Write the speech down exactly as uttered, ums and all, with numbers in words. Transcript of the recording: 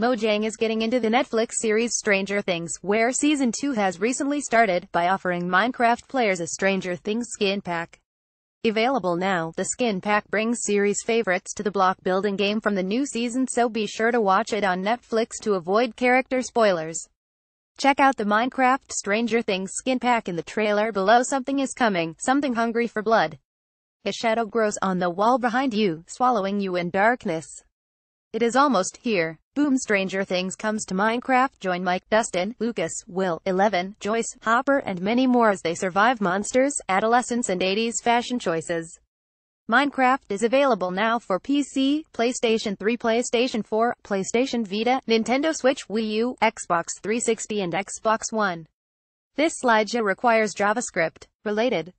Mojang is getting into the Netflix series Stranger Things, where Season two has recently started, by offering Minecraft players a Stranger Things skin pack. Available now, the skin pack brings series favorites to the block-building game from the new season, so be sure to watch it on Netflix to avoid character spoilers. Check out the Minecraft Stranger Things skin pack in the trailer below. Something is coming, something hungry for blood. A shadow grows on the wall behind you, swallowing you in darkness. It is almost here. Boom! Stranger Things comes to Minecraft. Join Mike, Dustin, Lucas, Will, Eleven, Joyce, Hopper, and many more as they survive monsters, adolescence, and eighties fashion choices. Minecraft is available now for P C, PlayStation three, PlayStation four, PlayStation Vita, Nintendo Switch, Wii U, Xbox three sixty, and Xbox One. This slideshow requires JavaScript. Related.